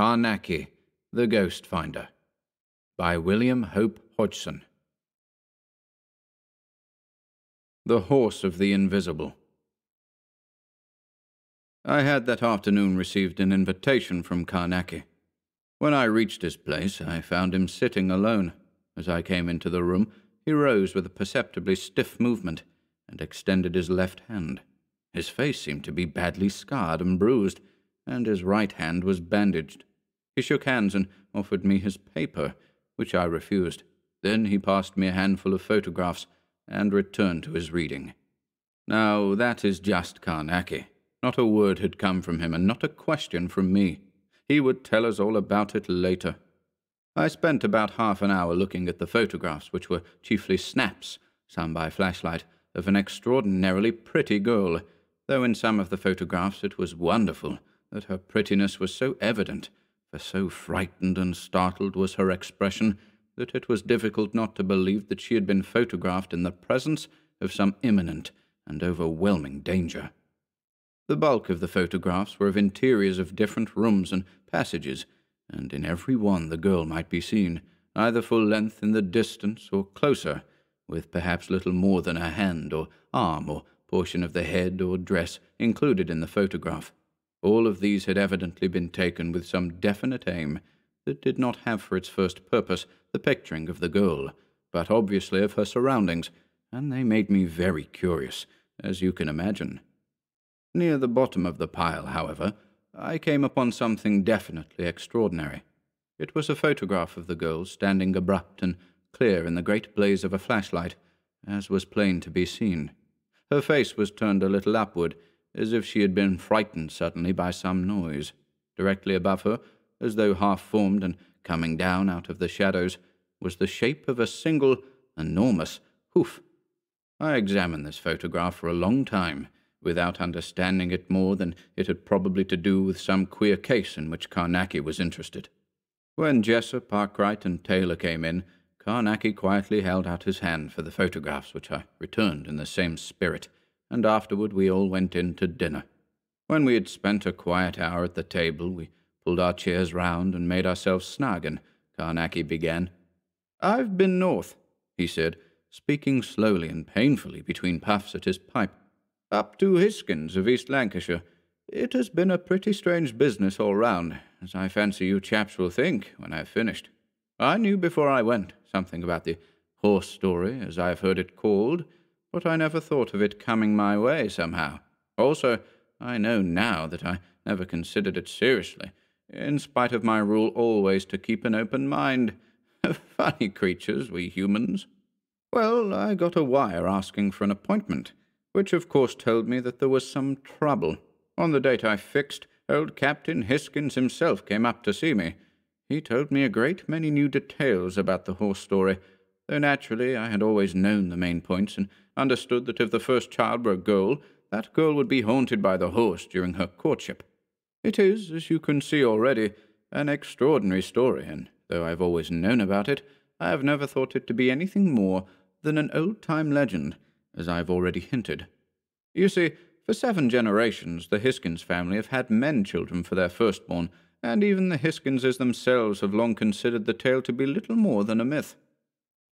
Carnacki, the Ghost Finder, by William Hope Hodgson. The Horse of the Invisible. I had that afternoon received an invitation from Carnacki. When I reached his place, I found him sitting alone. As I came into the room, he rose with a perceptibly stiff movement and extended his left hand. His face seemed to be badly scarred and bruised, and his right hand was bandaged. He shook hands and offered me his paper, which I refused. Then he passed me a handful of photographs and returned to his reading. Now, that is just Carnacki. Not a word had come from him, and not a question from me. He would tell us all about it later. I spent about half an hour looking at the photographs, which were chiefly snaps, some by flashlight, of an extraordinarily pretty girl, though in some of the photographs it was wonderful that her prettiness was so evident, for so frightened and startled was her expression that it was difficult not to believe that she had been photographed in the presence of some imminent and overwhelming danger. The bulk of the photographs were of interiors of different rooms and passages, and in every one the girl might be seen, either full length in the distance or closer, with perhaps little more than a hand or arm or portion of the head or dress included in the photograph. All of these had evidently been taken with some definite aim that did not have for its first purpose the picturing of the girl, but obviously of her surroundings, and they made me very curious, as you can imagine. Near the bottom of the pile, however, I came upon something definitely extraordinary. It was a photograph of the girl standing abrupt and clear in the great blaze of a flashlight, as was plain to be seen. Her face was turned a little upward, as if she had been frightened suddenly by some noise. Directly above her, as though half-formed and coming down out of the shadows, was the shape of a single, enormous hoof. I examined this photograph for a long time, without understanding it more than it had probably to do with some queer case in which Carnacki was interested. When Jessop, Parkwright, and Taylor came in, Carnacki quietly held out his hand for the photographs, which I returned in the same spirit, and afterward we all went in to dinner. When we had spent a quiet hour at the table, we pulled our chairs round and made ourselves snug, and Carnacki began. "I've been north," he said, speaking slowly and painfully between puffs at his pipe, "up to Hisgins of East Lancashire. It has been a pretty strange business all round, as I fancy you chaps will think when I've finished. I knew before I went something about the horse story, as I've heard it called, but I never thought of it coming my way somehow. Also, I know now that I never considered it seriously, in spite of my rule always to keep an open mind. Funny creatures, we humans. Well, I got a wire asking for an appointment, which of course told me that there was some trouble. On the date I fixed, old Captain Hisgins himself came up to see me. He told me a great many new details about the horse story, though naturally I had always known the main points and understood that if the first child were a girl, that girl would be haunted by the horse during her courtship. It is, as you can see already, an extraordinary story, and though I have always known about it, I have never thought it to be anything more than an old-time legend, as I have already hinted. You see, for 7 generations the Hisgins family have had men children for their firstborn, and even the Hisginses themselves have long considered the tale to be little more than a myth.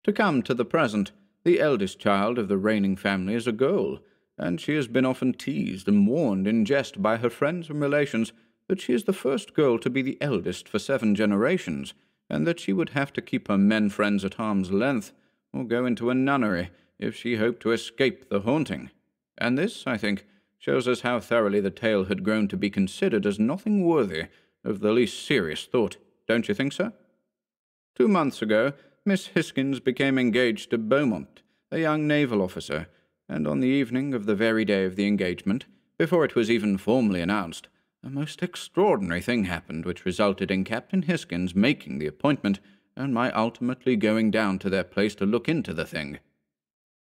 To come to the present, the eldest child of the reigning family is a girl, and she has been often teased and warned in jest by her friends and relations that she is the first girl to be the eldest for 7 generations, and that she would have to keep her men friends at arm's length, or go into a nunnery, if she hoped to escape the haunting. And this, I think, shows us how thoroughly the tale had grown to be considered as nothing worthy of the least serious thought, don't you think so? 2 months ago, Miss Hisgins became engaged to Beaumont, a young naval officer, and on the evening of the very day of the engagement, before it was even formally announced, a most extraordinary thing happened which resulted in Captain Hisgins making the appointment and my ultimately going down to their place to look into the thing.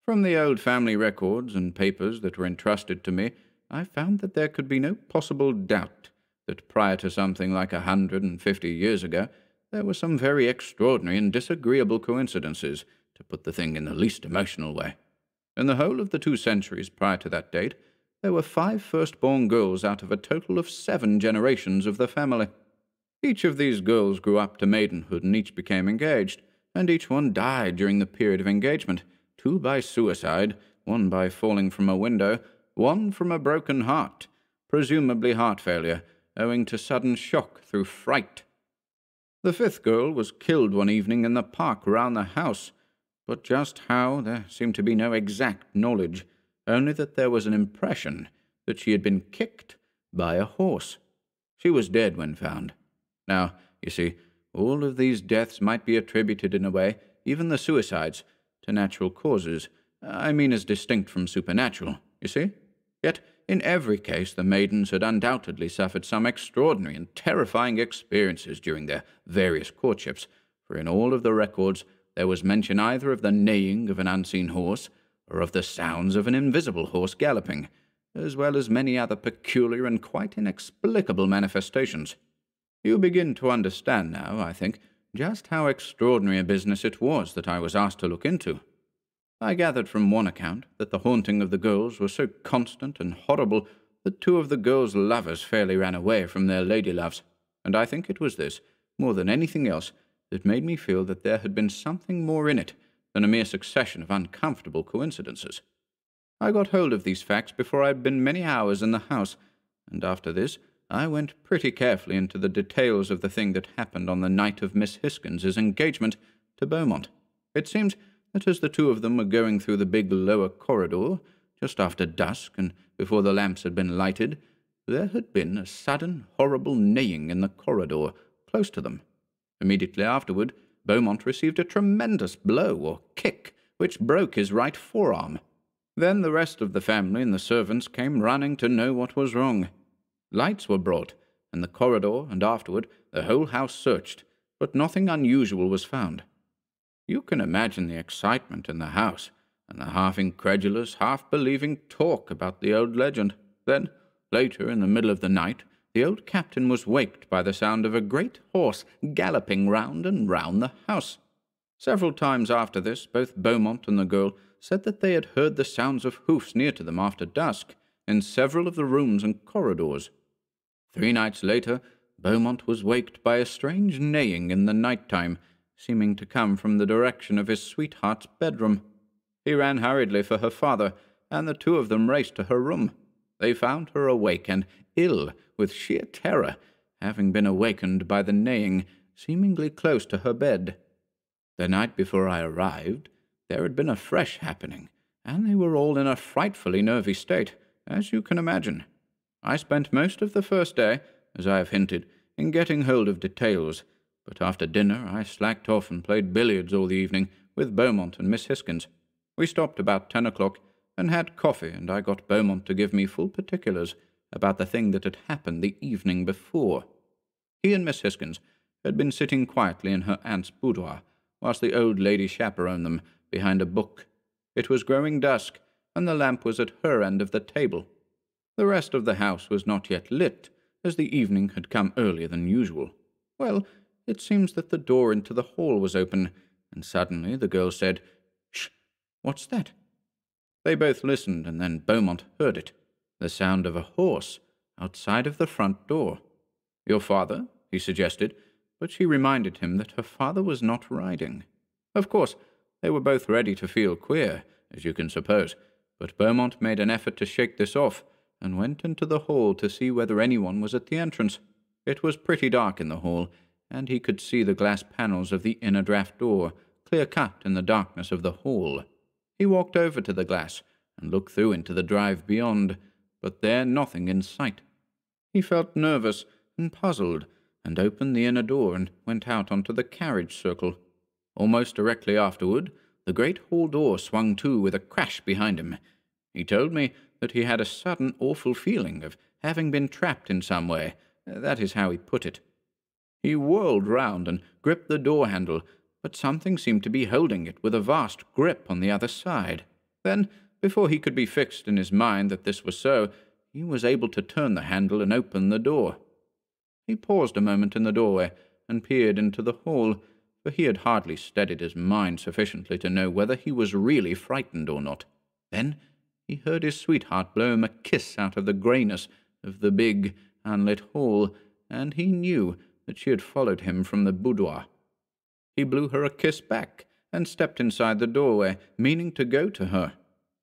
From the old family records and papers that were entrusted to me, I found that there could be no possible doubt that prior to something like 150 years ago, there were some very extraordinary and disagreeable coincidences, to put the thing in the least emotional way. In the whole of the 2 centuries prior to that date, there were 5 firstborn girls out of a total of 7 generations of the family. Each of these girls grew up to maidenhood, and each became engaged, and each one died during the period of engagement, two by suicide, one by falling from a window, one from a broken heart, presumably heart failure, owing to sudden shock through fright. The fifth girl was killed one evening in the park round the house, but just how there seemed to be no exact knowledge, only that there was an impression that she had been kicked by a horse. She was dead when found. Now, you see, all of these deaths might be attributed in a way, even the suicides, to natural causes. I mean as distinct from supernatural, you see? Yet, in every case, the maidens had undoubtedly suffered some extraordinary and terrifying experiences during their various courtships, for in all of the records there was mention either of the neighing of an unseen horse or of the sounds of an invisible horse galloping, as well as many other peculiar and quite inexplicable manifestations. You begin to understand now, I think, just how extraordinary a business it was that I was asked to look into. I gathered from one account that the haunting of the girls was so constant and horrible that two of the girls' lovers fairly ran away from their lady loves, and I think it was this, more than anything else, that made me feel that there had been something more in it than a mere succession of uncomfortable coincidences. I got hold of these facts before I had been many hours in the house, and after this I went pretty carefully into the details of the thing that happened on the night of Miss Hisgins's engagement to Beaumont. It seems that as the two of them were going through the big lower corridor, just after dusk and before the lamps had been lighted, there had been a sudden, horrible neighing in the corridor close to them. Immediately afterward, Beaumont received a tremendous blow or kick, which broke his right forearm. Then the rest of the family and the servants came running to know what was wrong. Lights were brought, and the corridor and afterward the whole house searched, but nothing unusual was found. You can imagine the excitement in the house, and the half-incredulous, half-believing talk about the old legend. Then, later in the middle of the night, the old captain was waked by the sound of a great horse galloping round and round the house. Several times after this, both Beaumont and the girl said that they had heard the sounds of hoofs near to them after dusk, in several of the rooms and corridors. 3 nights later, Beaumont was waked by a strange neighing in the night-time, seeming to come from the direction of his sweetheart's bedroom. He ran hurriedly for her father, and the two of them raced to her room. They found her awake and ill with sheer terror, having been awakened by the neighing, seemingly close to her bed. The night before I arrived, there had been a fresh happening, and they were all in a frightfully nervy state, as you can imagine. I spent most of the first day, as I have hinted, in getting hold of details, but after dinner I slacked off and played billiards all the evening with Beaumont and Miss Hisgins. We stopped about 10 o'clock and had coffee, and I got Beaumont to give me full particulars about the thing that had happened the evening before. He and Miss Hisgins had been sitting quietly in her aunt's boudoir, whilst the old lady chaperoned them behind a book. It was growing dusk, and the lamp was at her end of the table. The rest of the house was not yet lit, as the evening had come earlier than usual. Well, it seems that the door into the hall was open, and suddenly the girl said, "Shh, what's that?" They both listened, and then Beaumont heard it, the sound of a horse outside of the front door. "Your father?" he suggested, but she reminded him that her father was not riding. Of course, they were both ready to feel queer, as you can suppose, but Beaumont made an effort to shake this off, and went into the hall to see whether anyone was at the entrance. It was pretty dark in the hall, and he could see the glass panels of the inner draught door, clear-cut in the darkness of the hall. He walked over to the glass, and looked through into the drive beyond, but there nothing in sight. He felt nervous and puzzled, and opened the inner door and went out onto the carriage circle. Almost directly afterward, the great hall door swung to with a crash behind him. He told me that he had a sudden awful feeling of having been trapped in some way. That is how he put it. He whirled round and gripped the door-handle, but something seemed to be holding it with a vast grip on the other side. Then, before he could be fixed in his mind that this was so, he was able to turn the handle and open the door. He paused a moment in the doorway and peered into the hall, for he had hardly steadied his mind sufficiently to know whether he was really frightened or not. Then he heard his sweetheart blow him a kiss out of the greyness of the big, unlit hall, and he knew that she had followed him from the boudoir. He blew her a kiss back and stepped inside the doorway, meaning to go to her.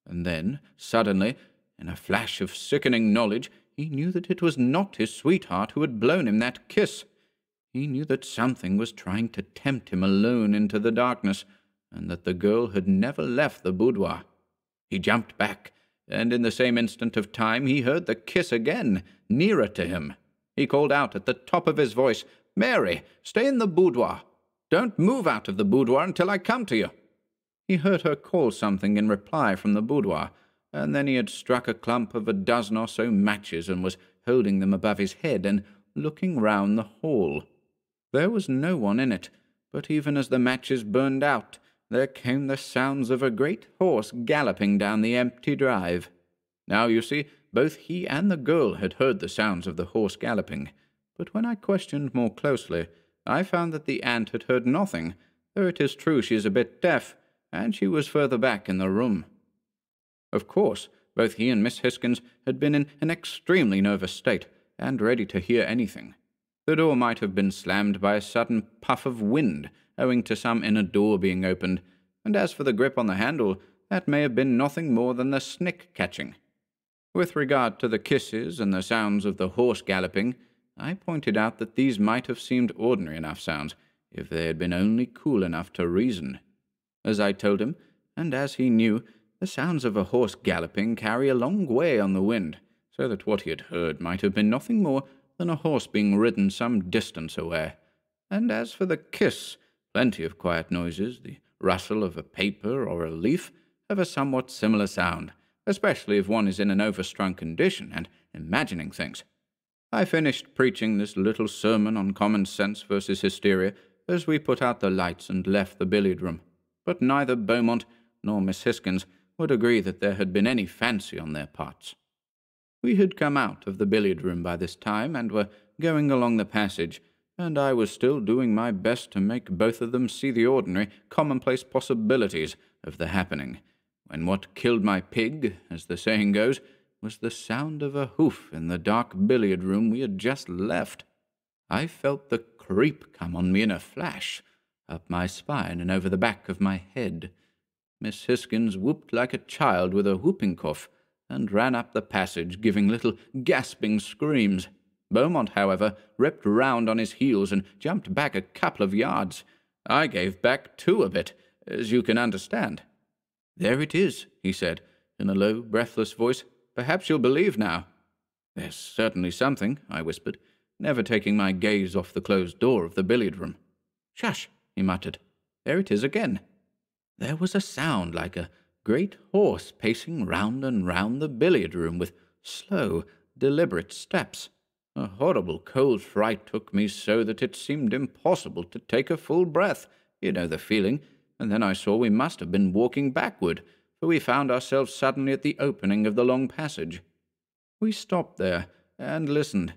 And then, suddenly, in a flash of sickening knowledge, he knew that it was not his sweetheart who had blown him that kiss. He knew that something was trying to tempt him alone into the darkness, and that the girl had never left the boudoir. He jumped back, and in the same instant of time he heard the kiss again, nearer to him. He called out at the top of his voice, "Mary, stay in the boudoir. Don't move out of the boudoir until I come to you." He heard her call something in reply from the boudoir, and then he had struck a clump of a dozen or so matches and was holding them above his head and looking round the hall. There was no one in it, but even as the matches burned out, there came the sounds of a great horse galloping down the empty drive. Now, you see, both he and the girl had heard the sounds of the horse galloping, but when I questioned more closely, I found that the aunt had heard nothing, though it is true she is a bit deaf, and she was further back in the room. Of course, both he and Miss Hisgins had been in an extremely nervous state, and ready to hear anything. The door might have been slammed by a sudden puff of wind, owing to some inner door being opened, and as for the grip on the handle, that may have been nothing more than the snick catching. With regard to the kisses and the sounds of the horse galloping, I pointed out that these might have seemed ordinary enough sounds, if they had been only cool enough to reason. As I told him, and as he knew, the sounds of a horse galloping carry a long way on the wind, so that what he had heard might have been nothing more than a horse being ridden some distance away. And as for the kiss, plenty of quiet noises, the rustle of a paper or a leaf, have a somewhat similar sound, especially if one is in an overstrung condition and imagining things. I finished preaching this little sermon on common sense versus hysteria as we put out the lights and left the billiard room, but neither Beaumont nor Miss Hisgins would agree that there had been any fancy on their parts. We had come out of the billiard-room by this time and were going along the passage, and I was still doing my best to make both of them see the ordinary, commonplace possibilities of the happening, when what killed my pig, as the saying goes, was the sound of a hoof in the dark billiard-room we had just left. I felt the creep come on me in a flash, up my spine and over the back of my head. Miss Hisgins whooped like a child with a whooping cough, and ran up the passage, giving little gasping screams. Beaumont, however, ripped round on his heels and jumped back a couple of yards. I gave back too a bit, as you can understand. "There it is," he said, in a low, breathless voice. "Perhaps you'll believe now." "There's certainly something," I whispered, never taking my gaze off the closed door of the billiard-room. "Shush," he muttered. "There it is again." There was a sound like a great horse pacing round and round the billiard-room with slow, deliberate steps. A horrible cold fright took me so that it seemed impossible to take a full breath, you know the feeling, and then I saw we must have been walking backward, for we found ourselves suddenly at the opening of the long passage. We stopped there and listened.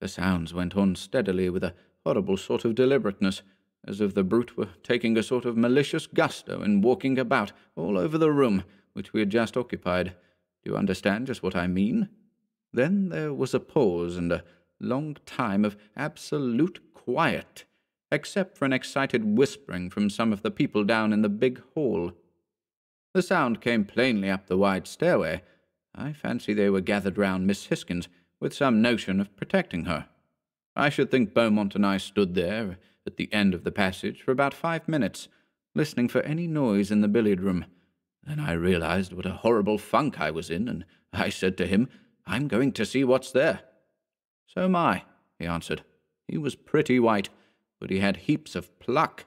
The sounds went on steadily with a horrible sort of deliberateness, as if the brute were taking a sort of malicious gusto in walking about all over the room which we had just occupied. Do you understand just what I mean? Then there was a pause and a long time of absolute quiet, except for an excited whispering from some of the people down in the big hall. The sound came plainly up the wide stairway. I fancy they were gathered round Miss Hisgins with some notion of protecting her. I should think Beaumont and I stood there at the end of the passage for about 5 minutes, listening for any noise in the billiard-room. Then I realized what a horrible funk I was in, and I said to him, "I'm going to see what's there." "So am I," he answered. He was pretty white, but he had heaps of pluck.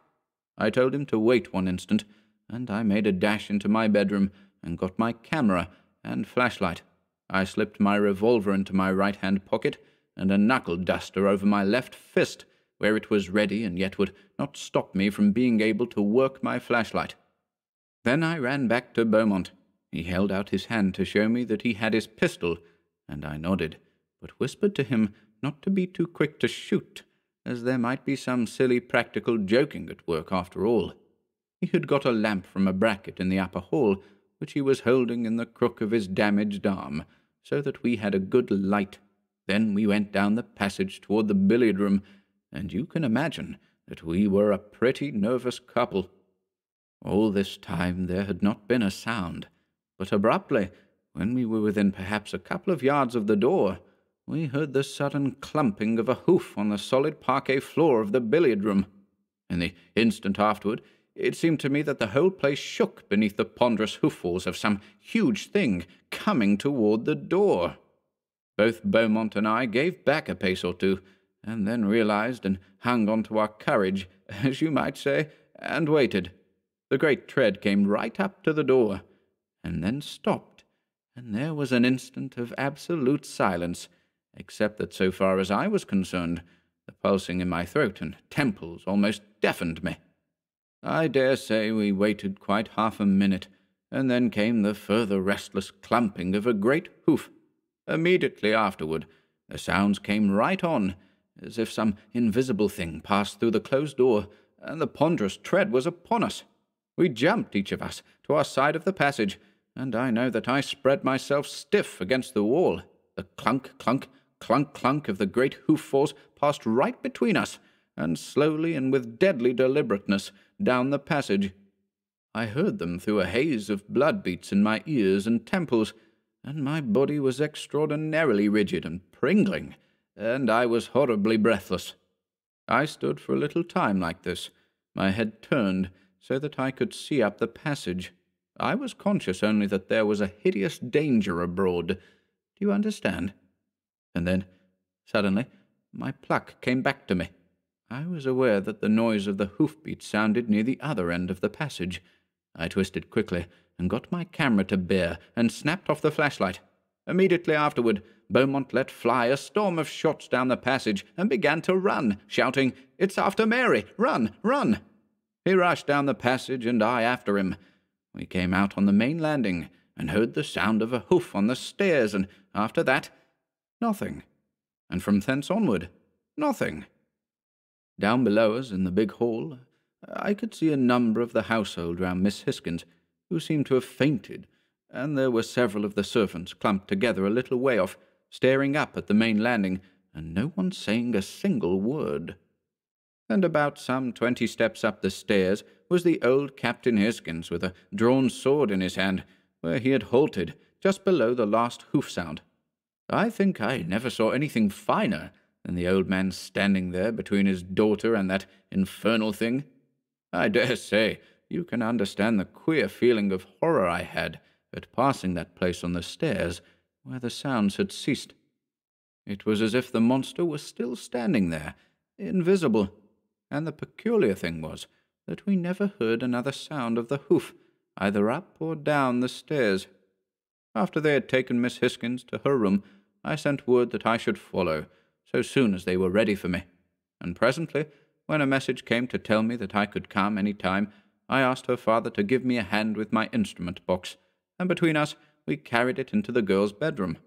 I told him to wait one instant, and I made a dash into my bedroom and got my camera and flashlight. I slipped my revolver into my right-hand pocket and a knuckle-duster over my left fist, where it was ready and yet would not stop me from being able to work my flashlight. Then I ran back to Beaumont. He held out his hand to show me that he had his pistol, and I nodded, but whispered to him not to be too quick to shoot, as there might be some silly practical joking at work after all. He had got a lamp from a bracket in the upper hall, which he was holding in the crook of his damaged arm, so that we had a good light. Then we went down the passage toward the billiard-room, and you can imagine that we were a pretty nervous couple. All this time there had not been a sound, but abruptly, when we were within perhaps a couple of yards of the door, we heard the sudden clumping of a hoof on the solid parquet floor of the billiard-room. In the instant afterward, it seemed to me that the whole place shook beneath the ponderous hoof-falls of some huge thing coming toward the door. Both Beaumont and I gave back a pace or two, and then realized and hung on to our courage, as you might say, and waited. The great tread came right up to the door, and then stopped, and there was an instant of absolute silence, except that so far as I was concerned, the pulsing in my throat and temples almost deafened me. I dare say we waited quite half a minute, and then came the further restless clumping of a great hoof. Immediately afterward, the sounds came right on, as if some invisible thing passed through the closed door, and the ponderous tread was upon us. We jumped, each of us, to our side of the passage, and I know that I spread myself stiff against the wall. The clunk, clunk, clunk, clunk of the great hoof-falls passed right between us, and slowly and with deadly deliberateness down the passage. I heard them through a haze of blood-beats in my ears and temples, and my body was extraordinarily rigid and pringling, and I was horribly breathless. I stood for a little time like this, my head turned so that I could see up the passage. I was conscious only that there was a hideous danger abroad. Do you understand? And then, suddenly, my pluck came back to me. I was aware that the noise of the hoofbeat sounded near the other end of the passage. I twisted quickly and got my camera to bear and snapped off the flashlight. Immediately afterward, Beaumont let fly a storm of shots down the passage and began to run, shouting, "It's after Mary! Run! Run!" He rushed down the passage and I after him. We came out on the main landing and heard the sound of a hoof on the stairs, and after that, nothing. And from thence onward, nothing. Down below us in the big hall, I could see a number of the household round Miss Hisgins, who seemed to have fainted, and there were several of the servants clumped together a little way off, staring up at the main landing, and no one saying a single word. And about some 20 steps up the stairs was the old Captain Hisgins with a drawn sword in his hand, where he had halted, just below the last hoof sound. I think I never saw anything finer than the old man standing there between his daughter and that infernal thing. I dare say you can understand the queer feeling of horror I had at passing that place on the stairs, where the sounds had ceased. It was as if the monster were still standing there, invisible, and the peculiar thing was that we never heard another sound of the hoof, either up or down the stairs. After they had taken Miss Hisgins to her room, I sent word that I should follow, so soon as they were ready for me, and presently, when a message came to tell me that I could come any time, I asked her father to give me a hand with my instrument box, and between us we carried it into the girl's bedroom.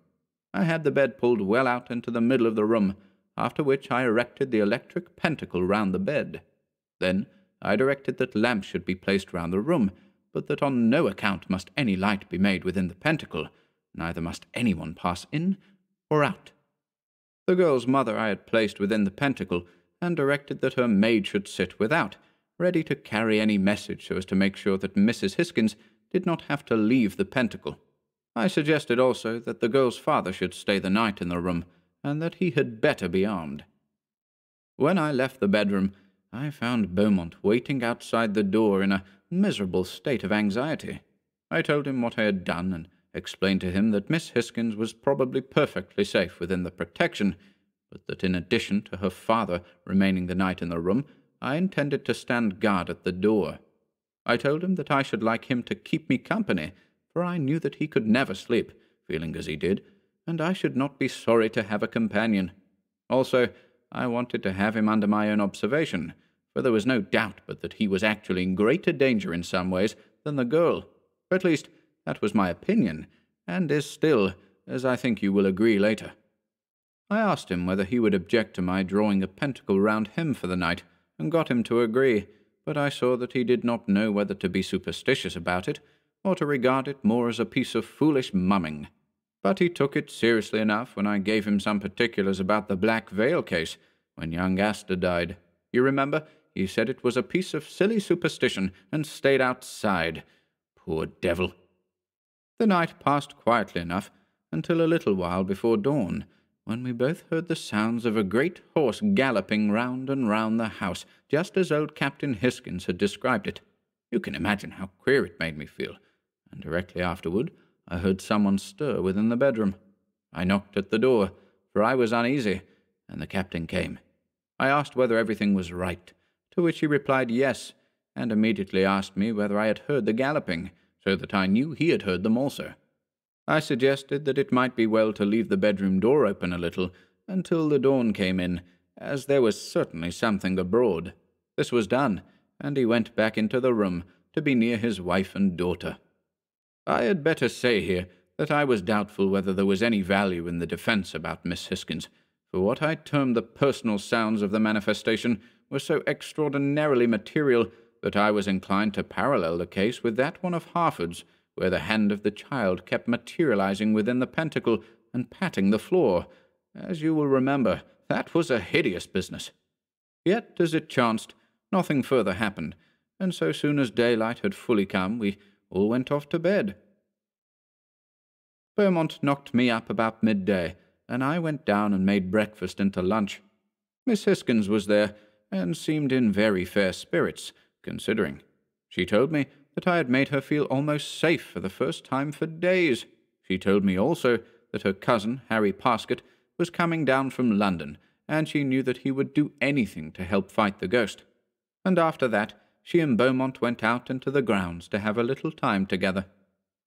I had the bed pulled well out into the middle of the room, after which I erected the electric pentacle round the bed. Then I directed that lamps should be placed round the room, but that on no account must any light be made within the pentacle, neither must anyone pass in or out. The girl's mother I had placed within the pentacle, and directed that her maid should sit without, ready to carry any message so as to make sure that Mrs. Hisgins did not have to leave the pentacle. I suggested also that the girl's father should stay the night in the room, and that he had better be armed. When I left the bedroom, I found Beaumont waiting outside the door in a miserable state of anxiety. I told him what I had done, and explained to him that Miss Hisgins was probably perfectly safe within the protection, but that in addition to her father remaining the night in the room, I intended to stand guard at the door. I told him that I should like him to keep me company, for I knew that he could never sleep, feeling as he did, and I should not be sorry to have a companion. Also, I wanted to have him under my own observation, for there was no doubt but that he was actually in greater danger in some ways than the girl. At least, that was my opinion, and is still, as I think you will agree later. I asked him whether he would object to my drawing a pentacle round him for the night, and got him to agree, but I saw that he did not know whether to be superstitious about it, or to regard it more as a piece of foolish mumming. But he took it seriously enough when I gave him some particulars about the Black Veil case, when young Astor died. You remember, he said it was a piece of silly superstition and stayed outside. Poor devil. The night passed quietly enough until a little while before dawn, when we both heard the sounds of a great horse galloping round and round the house, just as old Captain Hisgins had described it. You can imagine how queer it made me feel, and directly afterward I heard someone stir within the bedroom. I knocked at the door, for I was uneasy, and the captain came. I asked whether everything was right, to which he replied yes, and immediately asked me whether I had heard the galloping, so that I knew he had heard them also. I suggested that it might be well to leave the bedroom door open a little until the dawn came in, as there was certainly something abroad. This was done, and he went back into the room to be near his wife and daughter. I had better say here that I was doubtful whether there was any value in the defence about Miss Hisgins, for what I termed the personal sounds of the manifestation were so extraordinarily material that I was inclined to parallel the case with that one of Harford's, where the hand of the child kept materializing within the pentacle and patting the floor. As you will remember, that was a hideous business. Yet, as it chanced, nothing further happened, and so soon as daylight had fully come, we all went off to bed. Beaumont knocked me up about midday, and I went down and made breakfast into lunch. Miss Hisgins was there, and seemed in very fair spirits, considering. She told me that I had made her feel almost safe for the first time for days. She told me also that her cousin, Harry Pascott, was coming down from London, and she knew that he would do anything to help fight the ghost. And after that, she and Beaumont went out into the grounds to have a little time together.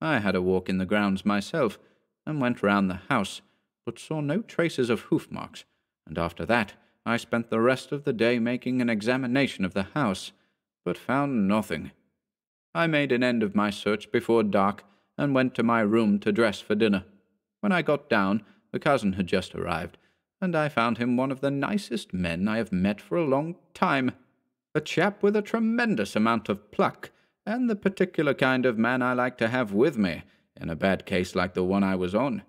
I had a walk in the grounds myself, and went round the house, but saw no traces of hoof marks, and after that I spent the rest of the day making an examination of the house, but found nothing. I made an end of my search before dark, and went to my room to dress for dinner. When I got down, the cousin had just arrived, and I found him one of the nicest men I have met for a long time, a chap with a tremendous amount of pluck, and the particular kind of man I like to have with me, in a bad case like the one I was on.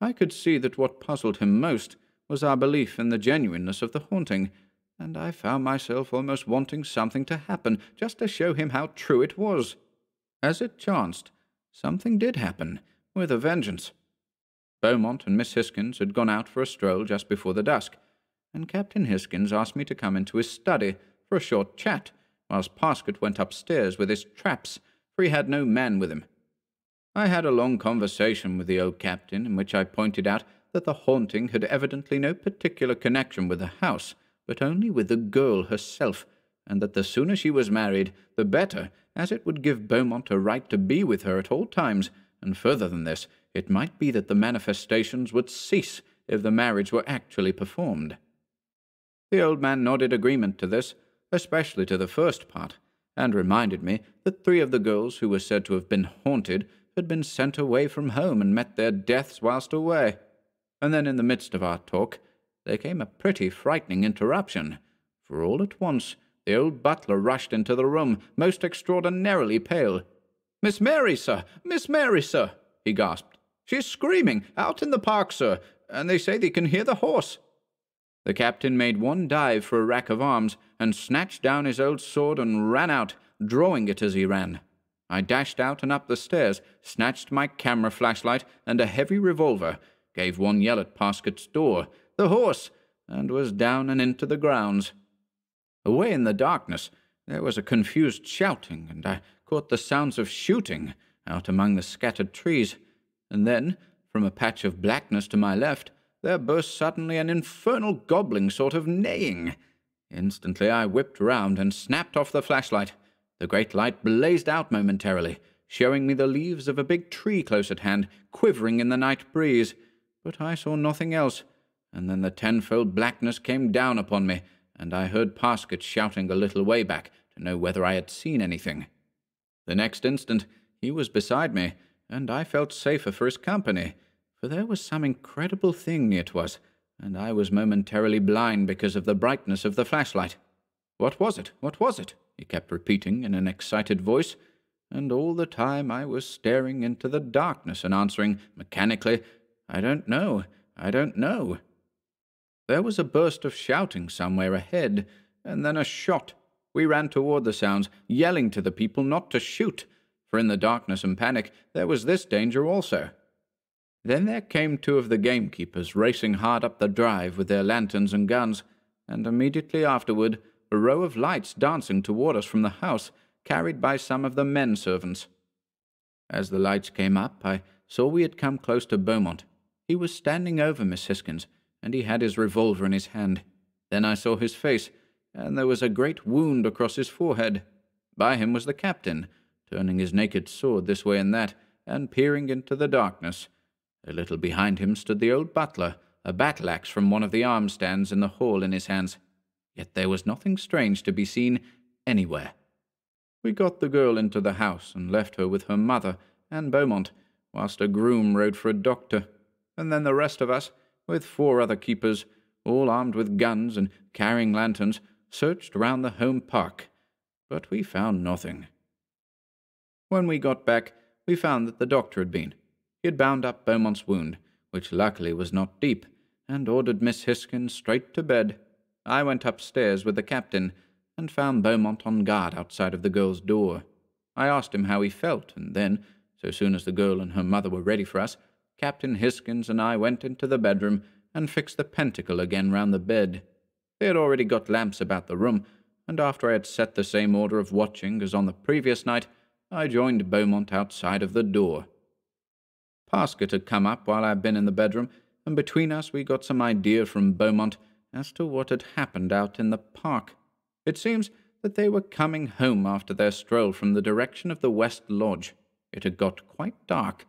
I could see that what puzzled him most was our belief in the genuineness of the haunting, and I found myself almost wanting something to happen, just to show him how true it was. As it chanced, something did happen, with a vengeance. Beaumont and Miss Hisgins had gone out for a stroll just before the dusk, and Captain Hisgins asked me to come into his study for a short chat, whilst Parsket went upstairs with his traps, for he had no man with him. I had a long conversation with the old captain, in which I pointed out that the haunting had evidently no particular connection with the house, but only with the girl herself, and that the sooner she was married, the better, as it would give Beaumont a right to be with her at all times, and further than this, it might be that the manifestations would cease if the marriage were actually performed. The old man nodded agreement to this, especially to the first part, and reminded me that 3 of the girls who were said to have been haunted had been sent away from home and met their deaths whilst away. And then in the midst of our talk, there came a pretty frightening interruption, for all at once the old butler rushed into the room, most extraordinarily pale. "Miss Mary, sir! Miss Mary, sir!" he gasped. "She's screaming, out in the park, sir, and they say they can hear the horse." The captain made one dive for a rack of arms, and snatched down his old sword and ran out, drawing it as he ran. I dashed out and up the stairs, snatched my camera flashlight and a heavy revolver, gave one yell at Parsket's door, "The horse!" and was down and into the grounds. Away in the darkness there was a confused shouting, and I caught the sounds of shooting out among the scattered trees, and then, from a patch of blackness to my left, there burst suddenly an infernal gobbling sort of neighing. Instantly I whipped round and snapped off the flashlight. The great light blazed out momentarily, showing me the leaves of a big tree close at hand, quivering in the night breeze, but I saw nothing else, and then the tenfold blackness came down upon me, and I heard Parsket shouting a little way back to know whether I had seen anything. The next instant he was beside me, and I felt safer for his company, for there was some incredible thing it was, and I was momentarily blind because of the brightness of the flashlight. "What was it? What was it?" he kept repeating in an excited voice, and all the time I was staring into the darkness and answering mechanically, "I don't know, I don't know." There was a burst of shouting somewhere ahead, and then a shot. We ran toward the sounds, yelling to the people not to shoot, for in the darkness and panic there was this danger also. Then there came two of the gamekeepers racing hard up the drive with their lanterns and guns, and immediately afterward a row of lights dancing toward us from the house, carried by some of the men-servants. As the lights came up, I saw we had come close to Beaumont. He was standing over Miss Hisgins, and he had his revolver in his hand. Then I saw his face, and there was a great wound across his forehead. By him was the captain, turning his naked sword this way and that, and peering into the darkness. A little behind him stood the old butler, a battle-axe from one of the arm-stands in the hall in his hands. Yet there was nothing strange to be seen anywhere. We got the girl into the house and left her with her mother and Beaumont, whilst a groom rode for a doctor, and then the rest of us, with four other keepers, all armed with guns and carrying lanterns, searched round the home park, but we found nothing. When we got back, we found that the doctor had been. He had bound up Beaumont's wound, which luckily was not deep, and ordered Miss Hisgins straight to bed. I went upstairs with the captain, and found Beaumont on guard outside of the girl's door. I asked him how he felt, and then, so soon as the girl and her mother were ready for us, Captain Hisgins and I went into the bedroom and fixed the pentacle again round the bed. They had already got lamps about the room, and after I had set the same order of watching as on the previous night, I joined Beaumont outside of the door. Parsket had come up while I had been in the bedroom, and between us we got some idea from Beaumont as to what had happened out in the park. It seems that they were coming home after their stroll from the direction of the West Lodge. It had got quite dark,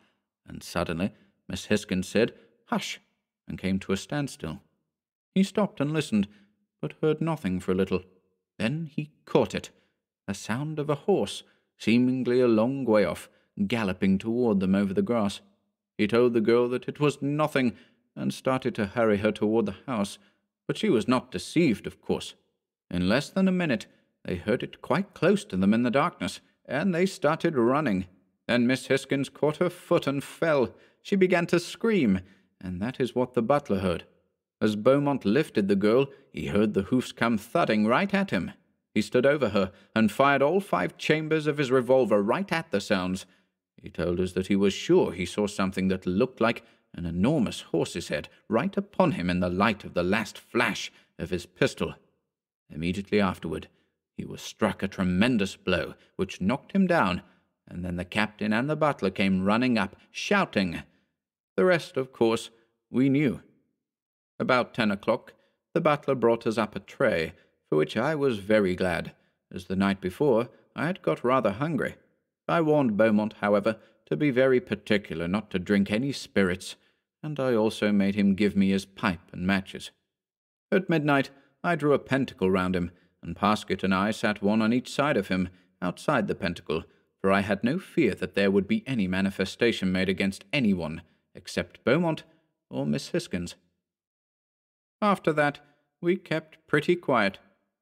and suddenly Miss Hisgins said, "Hush!" and came to a standstill. He stopped and listened, but heard nothing for a little. Then he caught it, the sound of a horse, seemingly a long way off, galloping toward them over the grass. He told the girl that it was nothing, and started to hurry her toward the house, but she was not deceived, of course. In less than a minute, they heard it quite close to them in the darkness, and they started running. Then Miss Hisgins caught her foot and fell. She began to scream, and that is what the butler heard. As Beaumont lifted the girl, he heard the hoofs come thudding right at him. He stood over her and fired all 5 chambers of his revolver right at the sounds. He told us that he was sure he saw something that looked like an enormous horse's head right upon him in the light of the last flash of his pistol. Immediately afterward, he was struck a tremendous blow, which knocked him down, and then the captain and the butler came running up, shouting. The rest, of course, we knew. About 10 o'clock, the butler brought us up a tray, for which I was very glad, as the night before I had got rather hungry. I warned Beaumont, however, to be very particular not to drink any spirits, and I also made him give me his pipe and matches. At midnight, I drew a pentacle round him, and Parsket and I sat one on each side of him, outside the pentacle, for I had no fear that there would be any manifestation made against anyone, except Beaumont or Miss Hisgins. After that, we kept pretty quiet.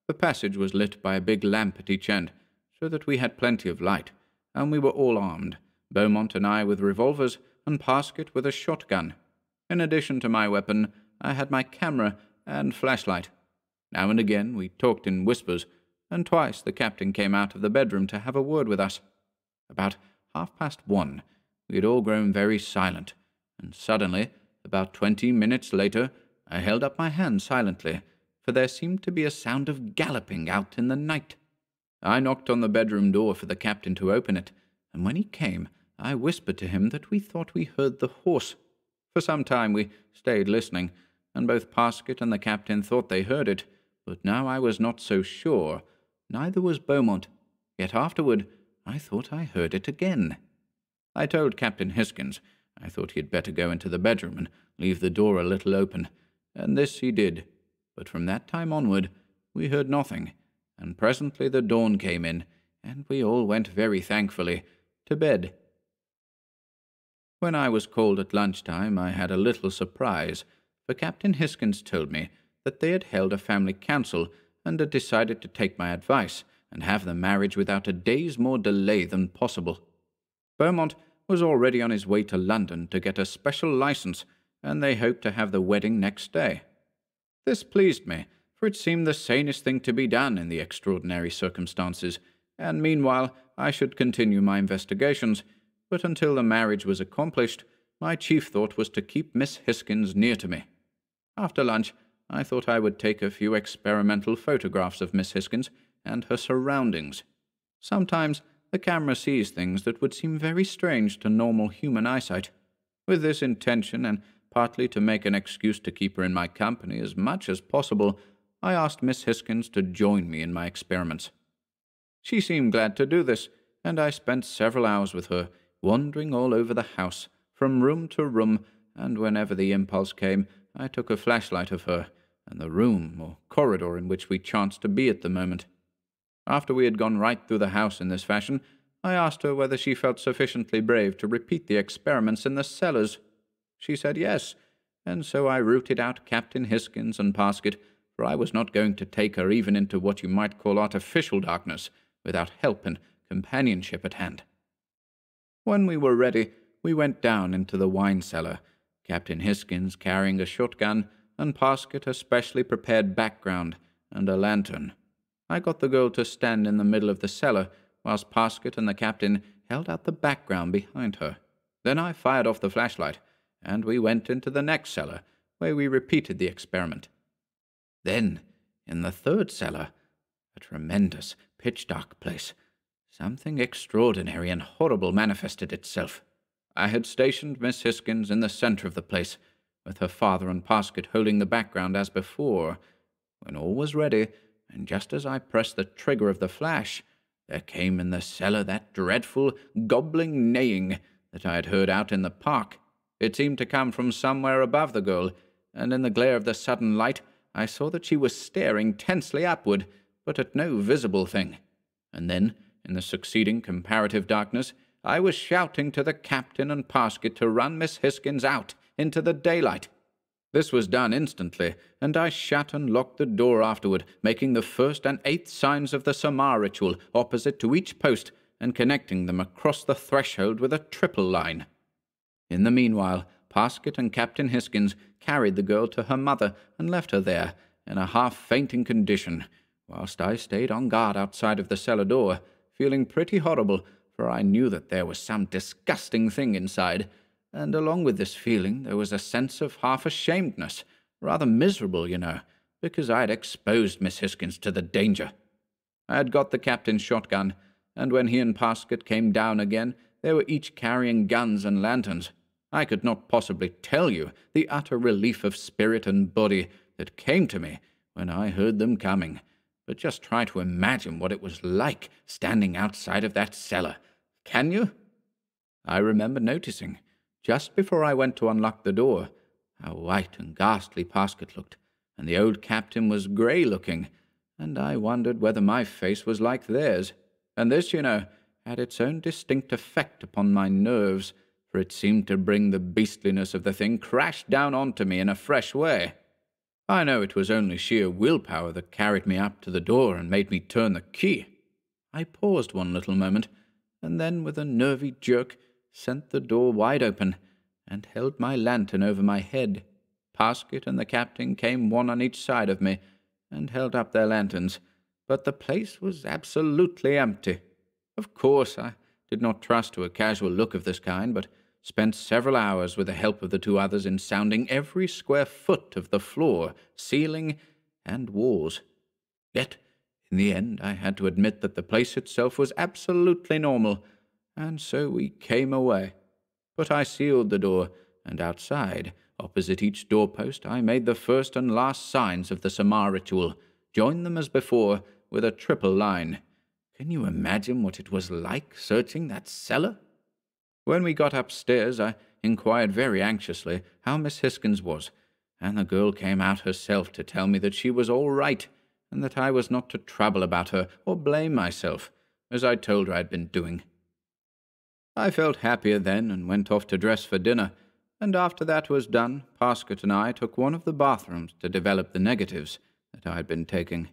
The passage was lit by a big lamp at each end, so that we had plenty of light, and we were all armed, Beaumont and I with revolvers, and Parsket with a shotgun. In addition to my weapon, I had my camera and flashlight. Now and again we talked in whispers, and twice the captain came out of the bedroom to have a word with us. About 1:30, we had all grown very silent, and suddenly, about 20 minutes later, I held up my hand silently, for there seemed to be a sound of galloping out in the night. I knocked on the bedroom door for the captain to open it, and when he came, I whispered to him that we thought we heard the horse. For some time we stayed listening, and both Parsket and the captain thought they heard it, but now I was not so sure, neither was Beaumont, yet afterward I thought I heard it again. I told Captain Hisgins I thought he had better go into the bedroom and leave the door a little open, and this he did, but from that time onward we heard nothing, and presently the dawn came in, and we all went very thankfully to bed. When I was called at lunchtime, I had a little surprise, for Captain Hisgins told me that they had held a family council and had decided to take my advice and have the marriage without a day's more delay than possible. Beaumont was already on his way to London to get a special license, and they hoped to have the wedding next day. This pleased me, for it seemed the sanest thing to be done in the extraordinary circumstances, and meanwhile I should continue my investigations, but until the marriage was accomplished, my chief thought was to keep Miss Hisgins near to me. After lunch, I thought I would take a few experimental photographs of Miss Hisgins and her surroundings. Sometimes the camera sees things that would seem very strange to normal human eyesight. With this intention, and partly to make an excuse to keep her in my company as much as possible, I asked Miss Hisgins to join me in my experiments. She seemed glad to do this, and I spent several hours with her, wandering all over the house, from room to room, and whenever the impulse came, I took a flashlight of her, and the room or corridor in which we chanced to be at the moment. After we had gone right through the house in this fashion, I asked her whether she felt sufficiently brave to repeat the experiments in the cellars. She said yes, and so I rooted out Captain Hisgins and Parsket, for I was not going to take her even into what you might call artificial darkness, without help and companionship at hand. When we were ready, we went down into the wine cellar, Captain Hisgins carrying a shotgun, and Parsket a specially prepared background and a lantern. I got the girl to stand in the middle of the cellar, whilst Parsket and the captain held out the background behind her. Then I fired off the flashlight, and we went into the next cellar, where we repeated the experiment. Then, in the third cellar, a tremendous, pitch-dark place, something extraordinary and horrible manifested itself. I had stationed Miss Hisgins in the centre of the place, with her father and Parsket holding the background as before. When all was ready, and just as I pressed the trigger of the flash, there came in the cellar that dreadful, gobbling neighing that I had heard out in the park. It seemed to come from somewhere above the girl, and in the glare of the sudden light I saw that she was staring tensely upward, but at no visible thing. And then, in the succeeding comparative darkness, I was shouting to the captain and Parsket to run Miss Hisgins out into the daylight. This was done instantly, and I shut and locked the door afterward, making the first and eighth signs of the Samar ritual opposite to each post, and connecting them across the threshold with a triple line. In the meanwhile, Parsket and Captain Hisgins carried the girl to her mother and left her there, in a half-fainting condition, whilst I stayed on guard outside of the cellar door, feeling pretty horrible, for I knew that there was some disgusting thing inside, and along with this feeling there was a sense of half-ashamedness, rather miserable, you know, because I had exposed Miss Hisgins to the danger. I had got the captain's shotgun, and when he and Parsket came down again, they were each carrying guns and lanterns. I could not possibly tell you the utter relief of spirit and body that came to me when I heard them coming, but just try to imagine what it was like standing outside of that cellar. Can you? I remember noticing, just before I went to unlock the door, how white and ghastly Parsket looked, and the old captain was grey-looking, and I wondered whether my face was like theirs. And this, you know, had its own distinct effect upon my nerves, for it seemed to bring the beastliness of the thing crash down onto me in a fresh way. I know it was only sheer willpower that carried me up to the door and made me turn the key. I paused one little moment, and then, with a nervy jerk, sent the door wide open, and held my lantern over my head. Parsket and the captain came one on each side of me, and held up their lanterns, but the place was absolutely empty. Of course, I did not trust to a casual look of this kind, but spent several hours with the help of the two others in sounding every square foot of the floor, ceiling, and walls. Yet, in the end, I had to admit that the place itself was absolutely normal, and so we came away. But I sealed the door, and outside, opposite each doorpost, I made the first and last signs of the Samar ritual, joined them as before with a triple line. Can you imagine what it was like searching that cellar? When we got upstairs, I inquired very anxiously how Miss Hisgins was, and the girl came out herself to tell me that she was all right, and that I was not to trouble about her or blame myself, as I told her I had been doing. I felt happier then, and went off to dress for dinner, and after that was done, Parsket and I took one of the bathrooms to develop the negatives that I had been taking.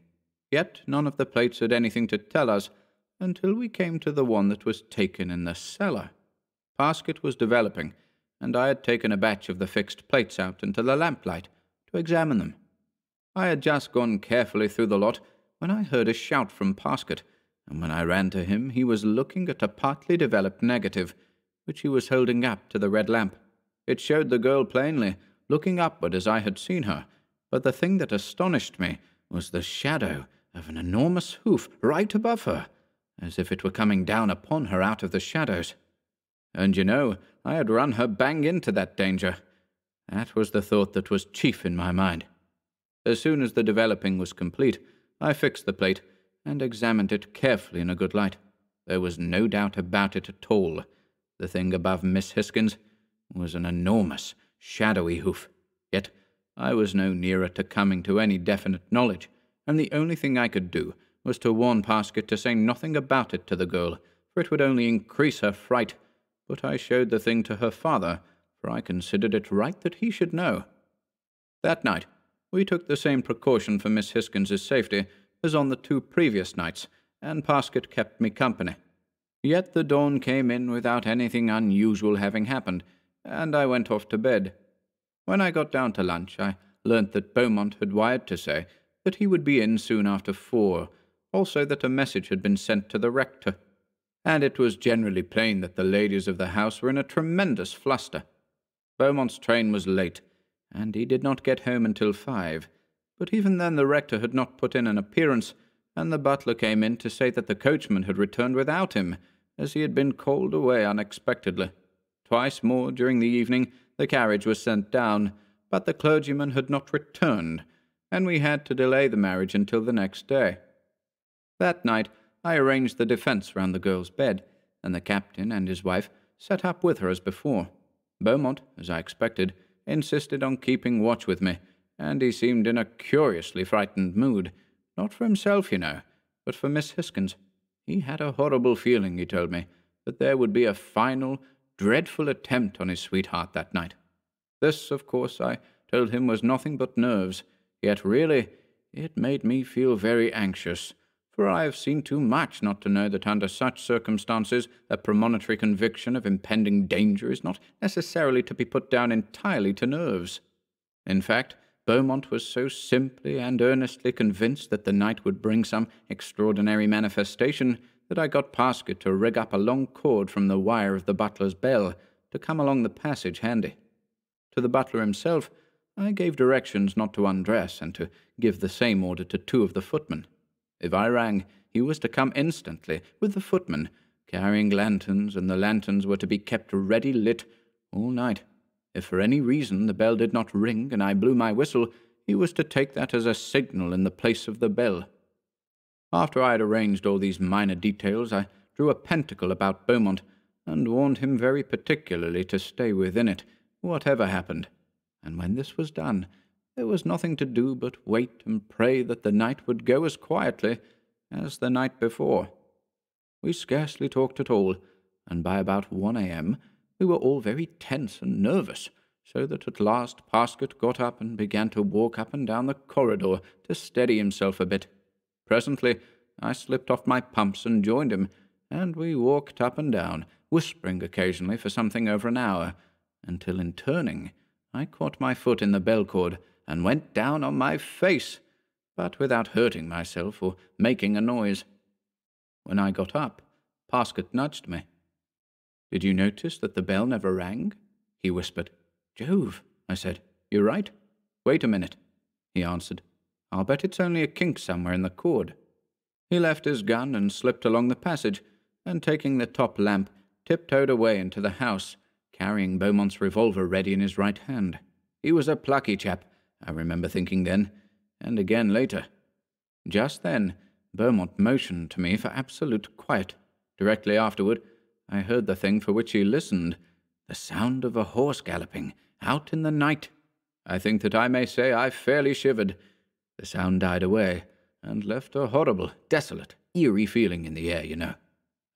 Yet none of the plates had anything to tell us until we came to the one that was taken in the cellar. Parsket was developing, and I had taken a batch of the fixed plates out into the lamplight to examine them. I had just gone carefully through the lot when I heard a shout from Parsket, and when I ran to him he was looking at a partly developed negative, which he was holding up to the red lamp. It showed the girl plainly, looking upward as I had seen her, but the thing that astonished me was the shadow of an enormous hoof right above her, as if it were coming down upon her out of the shadows. And you know, I had run her bang into that danger. That was the thought that was chief in my mind. As soon as the developing was complete, I fixed the plate and examined it carefully in a good light. There was no doubt about it at all. The thing above Miss Hisgins was an enormous, shadowy hoof. Yet I was no nearer to coming to any definite knowledge, and the only thing I could do was to warn Parsket to say nothing about it to the girl, for it would only increase her fright. But I showed the thing to her father, for I considered it right that he should know. That night we took the same precaution for Miss Hiskins's safety as on the two previous nights, and Parsket kept me company. Yet the dawn came in without anything unusual having happened, and I went off to bed. When I got down to lunch, I learnt that Beaumont had wired to say that he would be in soon after 4, also that a message had been sent to the rector, and it was generally plain that the ladies of the house were in a tremendous fluster. Beaumont's train was late, and he did not get home until 5, but even then the rector had not put in an appearance, and the butler came in to say that the coachman had returned without him, as he had been called away unexpectedly. Twice more during the evening the carriage was sent down, but the clergyman had not returned, and we had to delay the marriage until the next day. That night I arranged the defence round the girl's bed, and the captain and his wife set up with her as before. Beaumont, as I expected, insisted on keeping watch with me, and he seemed in a curiously frightened mood, not for himself, you know, but for Miss Hisgins. He had a horrible feeling, he told me, that there would be a final, dreadful attempt on his sweetheart that night. This, of course, I told him was nothing but nerves, yet really it made me feel very anxious, for I have seen too much not to know that under such circumstances a premonitory conviction of impending danger is not necessarily to be put down entirely to nerves. In fact, Beaumont was so simply and earnestly convinced that the night would bring some extraordinary manifestation that I got Parsket to rig up a long cord from the wire of the butler's bell to come along the passage handy. To the butler himself I gave directions not to undress and to give the same order to 2 of the footmen. If I rang, he was to come instantly with the footmen, carrying lanterns, and the lanterns were to be kept ready lit all night. If for any reason the bell did not ring and I blew my whistle, he was to take that as a signal in the place of the bell. After I had arranged all these minor details, I drew a pentacle about Beaumont and warned him very particularly to stay within it, whatever happened. And when this was done, there was nothing to do but wait and pray that the night would go as quietly as the night before. We scarcely talked at all, and by about 1 a.m. we were all very tense and nervous, so that at last Parsket got up and began to walk up and down the corridor to steady himself a bit. Presently I slipped off my pumps and joined him, and we walked up and down, whispering occasionally for something over an hour, until in turning I caught my foot in the bell cord and went down on my face, but without hurting myself or making a noise. When I got up, Parsket nudged me. "Did you notice that the bell never rang?" he whispered. "Jove," I said, "you're right." "Wait a minute," he answered. "I'll bet it's only a kink somewhere in the cord." He left his gun and slipped along the passage, and taking the top lamp, tiptoed away into the house, carrying Beaumont's revolver ready in his right hand. He was a plucky chap, I remember thinking then, and again later. Just then Beaumont motioned to me for absolute quiet. Directly afterward I heard the thing for which he listened, the sound of a horse galloping out in the night. I think that I may say I fairly shivered. The sound died away, and left a horrible, desolate, eerie feeling in the air, you know.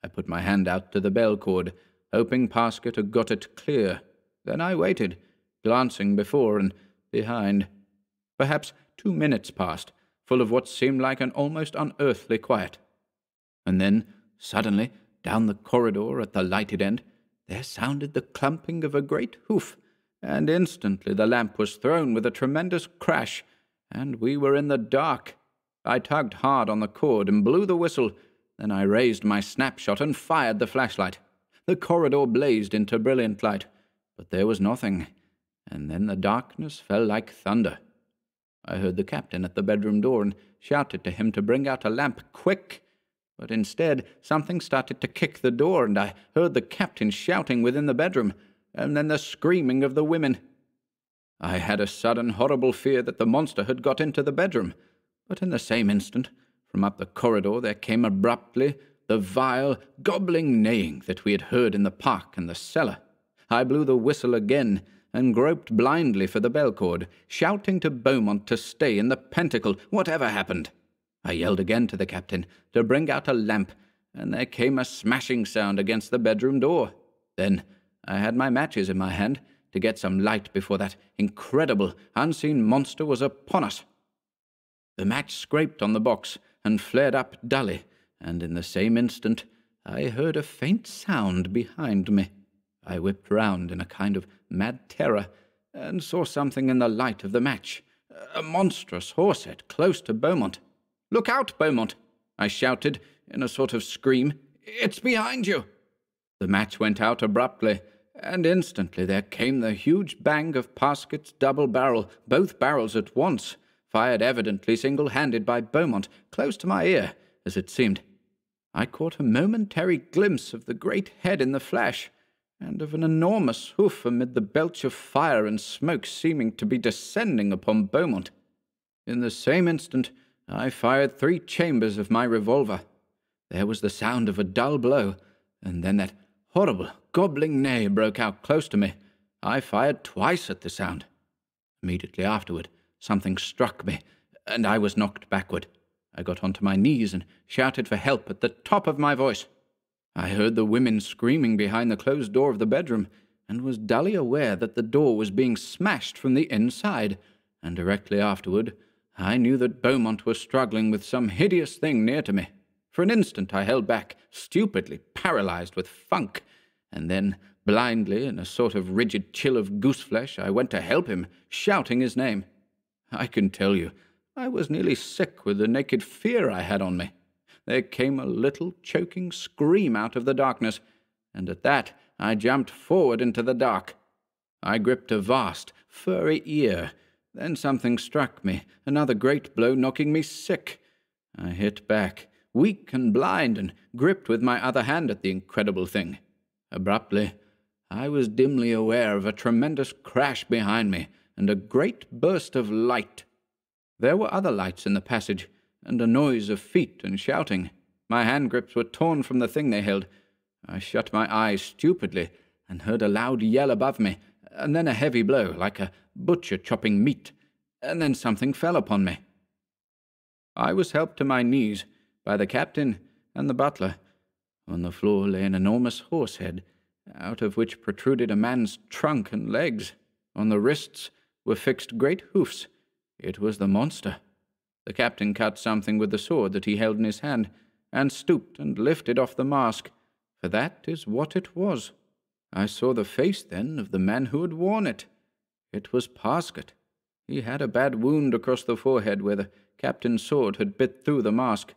I put my hand out to the bell cord, hoping Parsket had got it clear. Then I waited, glancing before and behind. Perhaps 2 minutes passed, full of what seemed like an almost unearthly quiet. And then, suddenly, down the corridor at the lighted end, there sounded the clumping of a great hoof, and instantly the lamp was thrown with a tremendous crash, and we were in the dark. I tugged hard on the cord and blew the whistle. Then I raised my snapshot and fired the flashlight. The corridor blazed into brilliant light, but there was nothing, and then the darkness fell like thunder. I heard the captain at the bedroom door and shouted to him to bring out a lamp quick, but instead something started to kick the door, and I heard the captain shouting within the bedroom, and then the screaming of the women. I had a sudden horrible fear that the monster had got into the bedroom, but in the same instant, from up the corridor there came abruptly the vile, gobbling neighing that we had heard in the park and the cellar. I blew the whistle again, and groped blindly for the bell cord, shouting to Beaumont to stay in the pentacle, whatever happened. I yelled again to the captain to bring out a lamp, and there came a smashing sound against the bedroom door. Then I had my matches in my hand to get some light before that incredible, unseen monster was upon us. The match scraped on the box and flared up dully, and in the same instant I heard a faint sound behind me. I whipped round in a kind of mad terror, and saw something in the light of the match, a monstrous horsehead close to Beaumont. "Look out, Beaumont!" I shouted, in a sort of scream. "It's behind you!" The match went out abruptly, and instantly there came the huge bang of Parsket's double barrel, both barrels at once, fired evidently single-handed by Beaumont, close to my ear, as it seemed. I caught a momentary glimpse of the great head in the flash, and of an enormous hoof amid the belch of fire and smoke seeming to be descending upon Beaumont. In the same instant, I fired 3 chambers of my revolver. There was the sound of a dull blow, and then that horrible, gobbling neigh broke out close to me. I fired twice at the sound. Immediately afterward, something struck me, and I was knocked backward. I got onto my knees and shouted for help at the top of my voice. I heard the women screaming behind the closed door of the bedroom, and was dully aware that the door was being smashed from the inside, and directly afterward I knew that Beaumont was struggling with some hideous thing near to me. For an instant I held back, stupidly paralyzed with funk, and then, blindly, in a sort of rigid chill of gooseflesh, I went to help him, shouting his name. I can tell you, I was nearly sick with the naked fear I had on me. There came a little choking scream out of the darkness, and at that I jumped forward into the dark. I gripped a vast, furry ear. Then something struck me, another great blow knocking me sick. I hit back, weak and blind, and gripped with my other hand at the incredible thing. Abruptly, I was dimly aware of a tremendous crash behind me, and a great burst of light. There were other lights in the passage, and a noise of feet and shouting. My hand-grips were torn from the thing they held. I shut my eyes stupidly, and heard a loud yell above me, and then a heavy blow, like a butcher chopping meat, and then something fell upon me. I was helped to my knees by the captain and the butler. On the floor lay an enormous horse-head, out of which protruded a man's trunk and legs. On the wrists were fixed great hoofs. It was the monster. The captain cut something with the sword that he held in his hand, and stooped and lifted off the mask, for that is what it was. I saw the face then of the man who had worn it. It was Parsket. He had a bad wound across the forehead where the captain's sword had bit through the mask.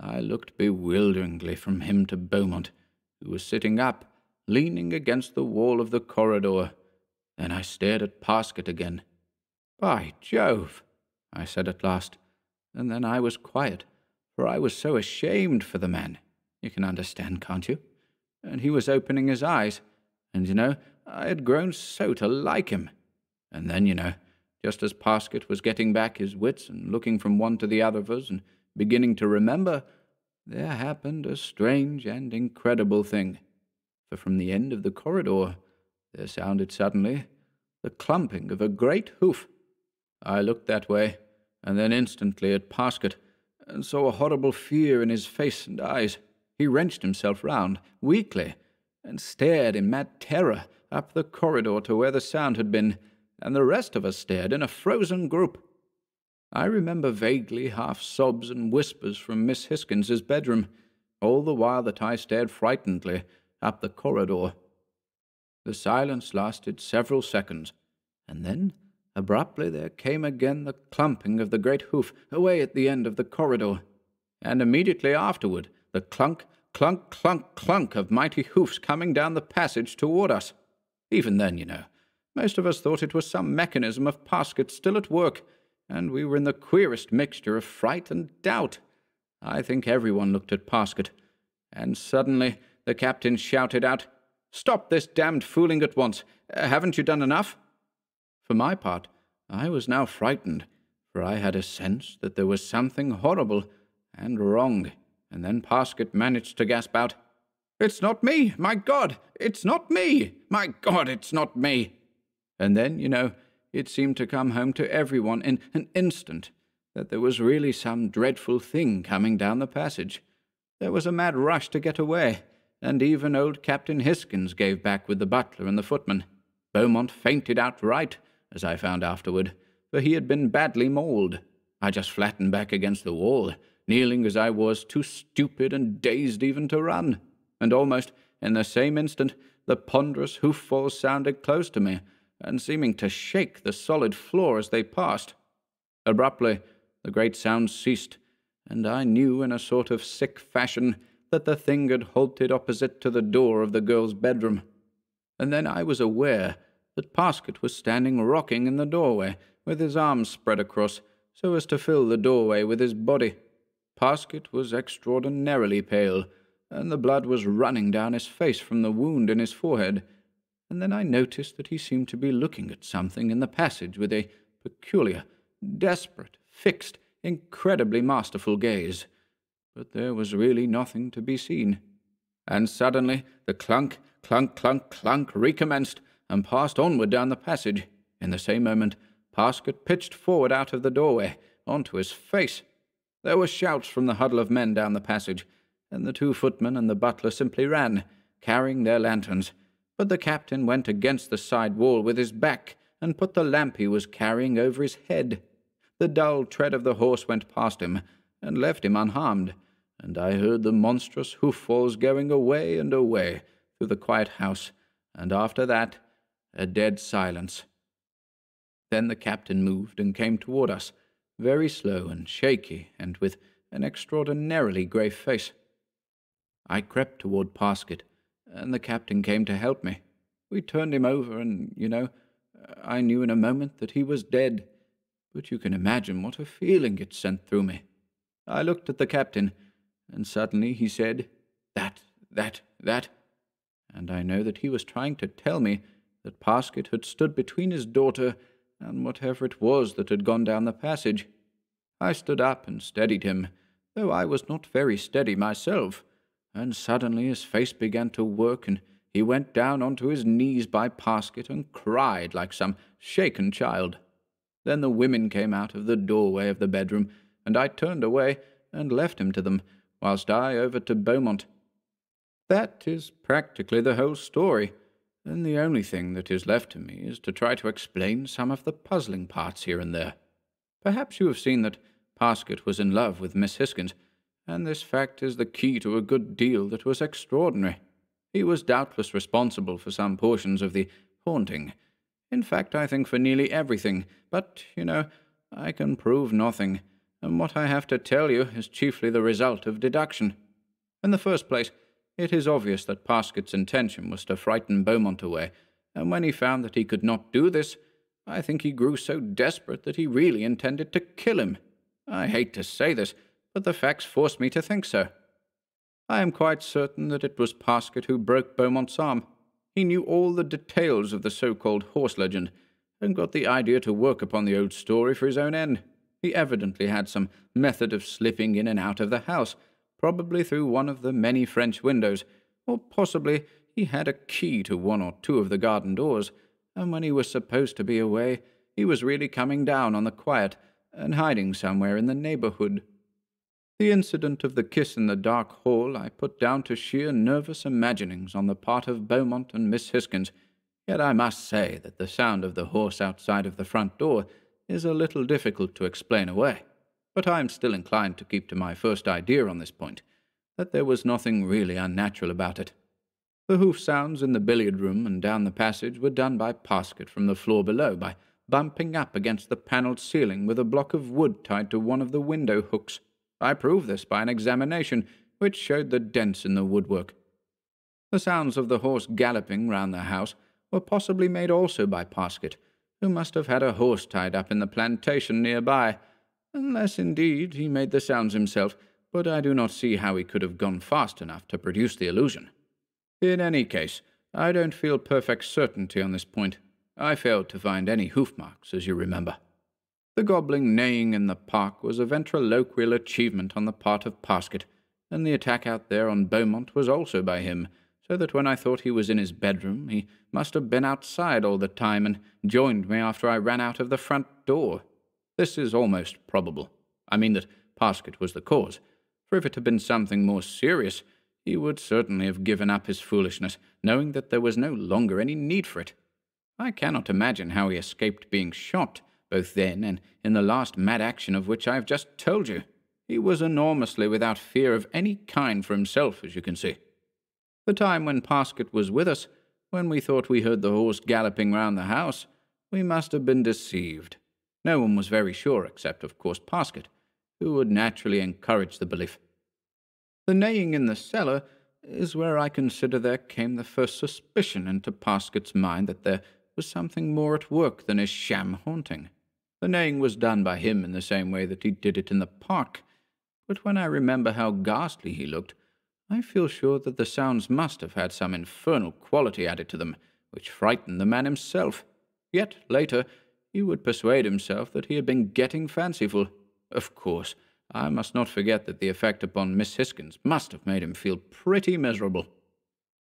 I looked bewilderingly from him to Beaumont, who was sitting up, leaning against the wall of the corridor. Then I stared at Parsket again. "By Jove," I said at last. And then I was quiet, for I was so ashamed for the man. You can understand, can't you? And he was opening his eyes, and, you know, I had grown so to like him. And then, you know, just as Parsket was getting back his wits and looking from one to the other of us and beginning to remember, there happened a strange and incredible thing. For from the end of the corridor there sounded suddenly the clumping of a great hoof. I looked that way, and then instantly at Parsket, and saw a horrible fear in his face and eyes. He wrenched himself round, weakly, and stared in mad terror up the corridor to where the sound had been, and the rest of us stared in a frozen group. I remember vaguely half-sobs and whispers from Miss Hisgins's bedroom, all the while that I stared frightenedly up the corridor. The silence lasted several seconds, and then Abruptly there came again the clumping of the great hoof away at the end of the corridor, and immediately afterward the clunk, clunk, clunk, clunk of mighty hoofs coming down the passage toward us. Even then, you know, most of us thought it was some mechanism of Parsket still at work, and we were in the queerest mixture of fright and doubt. I think everyone looked at Parsket, and suddenly the captain shouted out, "Stop this damned fooling at once! Haven't you done enough?" For my part, I was now frightened, for I had a sense that there was something horrible and wrong, and then Parsket managed to gasp out, "It's not me! My God! It's not me! My God, it's not me!" And then, you know, it seemed to come home to everyone in an instant that there was really some dreadful thing coming down the passage. There was a mad rush to get away, and even old Captain Hisgins gave back with the butler and the footman. Beaumont fainted outright, as I found afterward, for he had been badly mauled. I just flattened back against the wall, kneeling as I was, too stupid and dazed even to run. And almost in the same instant the ponderous hoof-falls sounded close to me, and seeming to shake the solid floor as they passed. Abruptly the great sound ceased, and I knew in a sort of sick fashion that the thing had halted opposite to the door of the girl's bedroom. And then I was aware that Parsket was standing rocking in the doorway, with his arms spread across, so as to fill the doorway with his body. Parsket was extraordinarily pale, and the blood was running down his face from the wound in his forehead, and then I noticed that he seemed to be looking at something in the passage with a peculiar, desperate, fixed, incredibly masterful gaze. But there was really nothing to be seen. And suddenly the clunk, clunk, clunk, clunk recommenced, and passed onward down the passage. In the same moment Parsket pitched forward out of the doorway, onto his face. There were shouts from the huddle of men down the passage, and the two footmen and the butler simply ran, carrying their lanterns, but the captain went against the side wall with his back, and put the lamp he was carrying over his head. The dull tread of the horse went past him, and left him unharmed, and I heard the monstrous hoof-falls going away and away through the quiet house, and after that a dead silence. Then the captain moved and came toward us, very slow and shaky, and with an extraordinarily grave face. I crept toward Parsket, and the captain came to help me. We turned him over, and, you know, I knew in a moment that he was dead, but you can imagine what a feeling it sent through me. I looked at the captain, and suddenly he said, that, and I know that he was trying to tell me that Parsket had stood between his daughter and whatever it was that had gone down the passage. I stood up and steadied him, though I was not very steady myself, and suddenly his face began to work, and he went down onto his knees by Parsket and cried like some shaken child. Then the women came out of the doorway of the bedroom, and I turned away and left him to them, whilst I over to Beaumont. That is practically the whole story, and the only thing that is left to me is to try to explain some of the puzzling parts here and there. Perhaps you have seen that Parsket was in love with Miss Hisgins, and this fact is the key to a good deal that was extraordinary. He was doubtless responsible for some portions of the haunting. In fact, I think for nearly everything, but, you know, I can prove nothing, and what I have to tell you is chiefly the result of deduction. In the first place, it is obvious that Parsket's intention was to frighten Beaumont away, and when he found that he could not do this, I think he grew so desperate that he really intended to kill him. I hate to say this, but the facts force me to think so. I am quite certain that it was Parsket who broke Beaumont's arm. He knew all the details of the so-called horse legend, and got the idea to work upon the old story for his own end. He evidently had some method of slipping in and out of the house, probably through one of the many French windows, or possibly he had a key to one or two of the garden doors, and when he was supposed to be away, he was really coming down on the quiet and hiding somewhere in the neighbourhood. The incident of the kiss in the dark hall I put down to sheer nervous imaginings on the part of Beaumont and Miss Hisgins, yet I must say that the sound of the horse outside of the front door is a little difficult to explain away, but I am still inclined to keep to my first idea on this point, that there was nothing really unnatural about it. The hoof sounds in the billiard room and down the passage were done by Parsket from the floor below, by bumping up against the panelled ceiling with a block of wood tied to one of the window hooks. I proved this by an examination, which showed the dents in the woodwork. The sounds of the horse galloping round the house were possibly made also by Parsket, who must have had a horse tied up in the plantation nearby, unless indeed he made the sounds himself, but I do not see how he could have gone fast enough to produce the illusion. In any case, I don't feel perfect certainty on this point. I failed to find any hoof marks, as you remember. The gobbling neighing in the park was a ventriloquial achievement on the part of Parsket, and the attack out there on Beaumont was also by him, so that when I thought he was in his bedroom, he must have been outside all the time and joined me after I ran out of the front door. This is almost probable. I mean that Parsket was the cause, for if it had been something more serious, he would certainly have given up his foolishness, knowing that there was no longer any need for it. I cannot imagine how he escaped being shot, both then and in the last mad action of which I have just told you. He was enormously without fear of any kind for himself, as you can see. The time when Parsket was with us, when we thought we heard the horse galloping round the house, we must have been deceived. No one was very sure except, of course, Parsket, who would naturally encourage the belief. The neighing in the cellar is where I consider there came the first suspicion into Parsket's mind that there was something more at work than his sham haunting. The neighing was done by him in the same way that he did it in the park, but when I remember how ghastly he looked, I feel sure that the sounds must have had some infernal quality added to them, which frightened the man himself. Yet, later, he would persuade himself that he had been getting fanciful. Of course, I must not forget that the effect upon Miss Hisgins must have made him feel pretty miserable.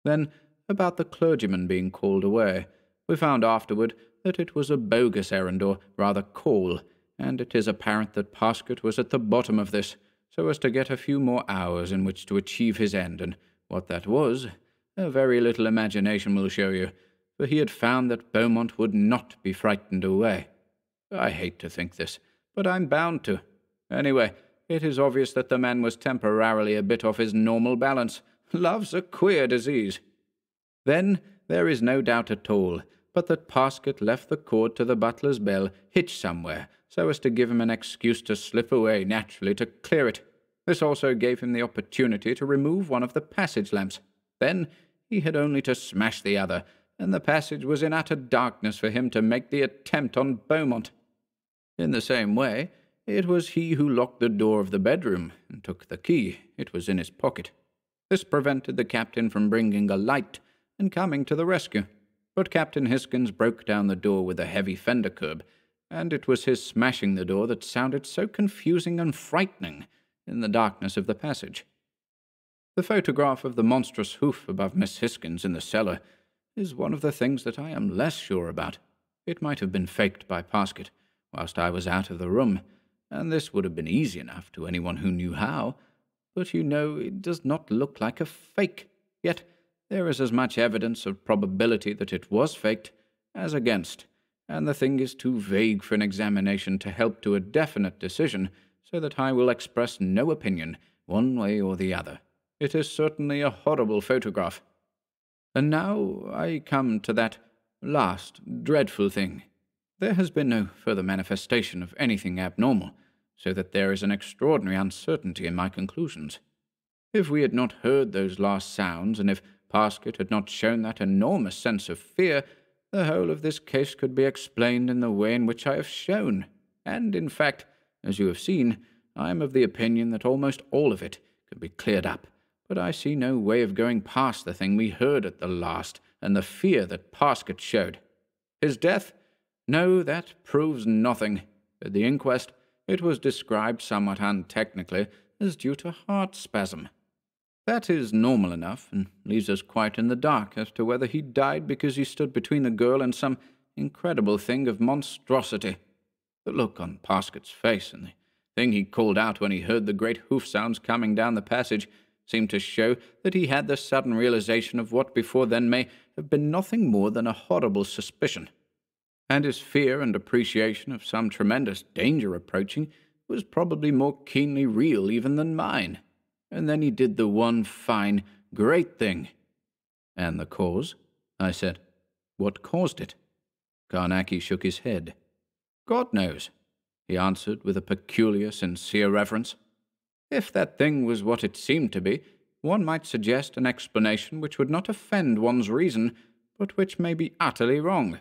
Then, about the clergyman being called away, we found afterward that it was a bogus errand, or rather call, and it is apparent that Parsket was at the bottom of this, so as to get a few more hours in which to achieve his end, and what that was, a very little imagination will show you, for he had found that Beaumont would not be frightened away. I hate to think this, but I'm bound to. Anyway, it is obvious that the man was temporarily a bit off his normal balance. Love's a queer disease. Then there is no doubt at all but that Parsket left the cord to the butler's bell hitched somewhere, so as to give him an excuse to slip away naturally to clear it. This also gave him the opportunity to remove one of the passage lamps. Then he had only to smash the other, and the passage was in utter darkness for him to make the attempt on Beaumont. In the same way, it was he who locked the door of the bedroom and took the key. It was in his pocket. This prevented the captain from bringing a light and coming to the rescue. But Captain Hisgins broke down the door with a heavy fender curb, and it was his smashing the door that sounded so confusing and frightening in the darkness of the passage. The photograph of the monstrous hoof above Miss Hisgins in the cellar is one of the things that I am less sure about. It might have been faked by Parsket whilst I was out of the room, and this would have been easy enough to anyone who knew how, but you know it does not look like a fake, yet there is as much evidence of probability that it was faked as against, and the thing is too vague for an examination to help to a definite decision, so that I will express no opinion, one way or the other. It is certainly a horrible photograph. And now I come to that last dreadful thing. There has been no further manifestation of anything abnormal, so that there is an extraordinary uncertainty in my conclusions. If we had not heard those last sounds, and if Parsket had not shown that enormous sense of fear, the whole of this case could be explained in the way in which I have shown, and in fact, as you have seen, I am of the opinion that almost all of it could be cleared up, but I see no way of going past the thing we heard at the last, and the fear that Parsket showed. His death? No, that proves nothing. At the inquest, it was described somewhat untechnically as due to heart spasm. That is normal enough, and leaves us quite in the dark as to whether he died because he stood between the girl and some incredible thing of monstrosity. The look on Parsket's face and the thing he called out when he heard the great hoof sounds coming down the passage seemed to show that he had the sudden realization of what before then may have been nothing more than a horrible suspicion. And his fear and appreciation of some tremendous danger approaching was probably more keenly real even than mine. And then he did the one fine, great thing. "And the cause?" I said. "What caused it?" Carnacki shook his head. "'God knows,' he answered with a peculiar, sincere reverence. "'If that thing was what it seemed to be, one might suggest an explanation which would not offend one's reason, but which may be utterly wrong.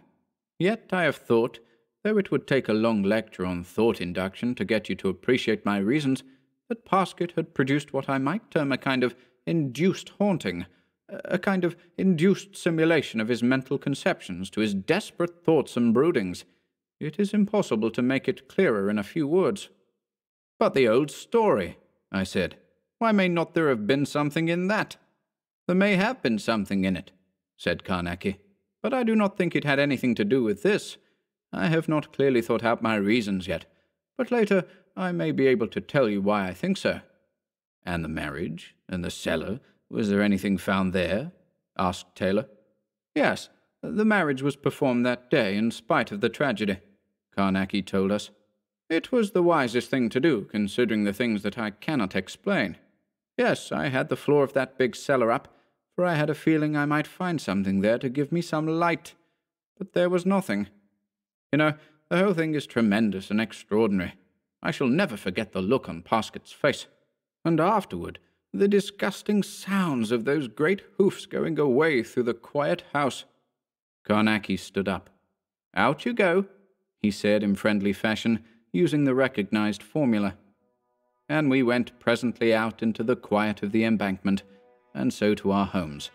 Yet I have thought, though it would take a long lecture on thought induction to get you to appreciate my reasons, that Parsket had produced what I might term a kind of induced haunting, a kind of induced simulation of his mental conceptions to his desperate thoughts and broodings. It is impossible to make it clearer in a few words. But the old story, I said. Why may not there have been something in that? There may have been something in it, said Carnacki, but I do not think it had anything to do with this. I have not clearly thought out my reasons yet, but later I may be able to tell you why I think so. And the marriage, and the cellar, was there anything found there? Asked Taylor. Yes, the marriage was performed that day in spite of the tragedy, Carnacki told us. It was the wisest thing to do, considering the things that I cannot explain. Yes, I had the floor of that big cellar up, for I had a feeling I might find something there to give me some light, but there was nothing. You know, the whole thing is tremendous and extraordinary. I shall never forget the look on Parsket's face. And afterward, the disgusting sounds of those great hoofs going away through the quiet house. Carnacki stood up. Out you go, he said in friendly fashion, using the recognized formula. And we went presently out into the quiet of the embankment, and so to our homes.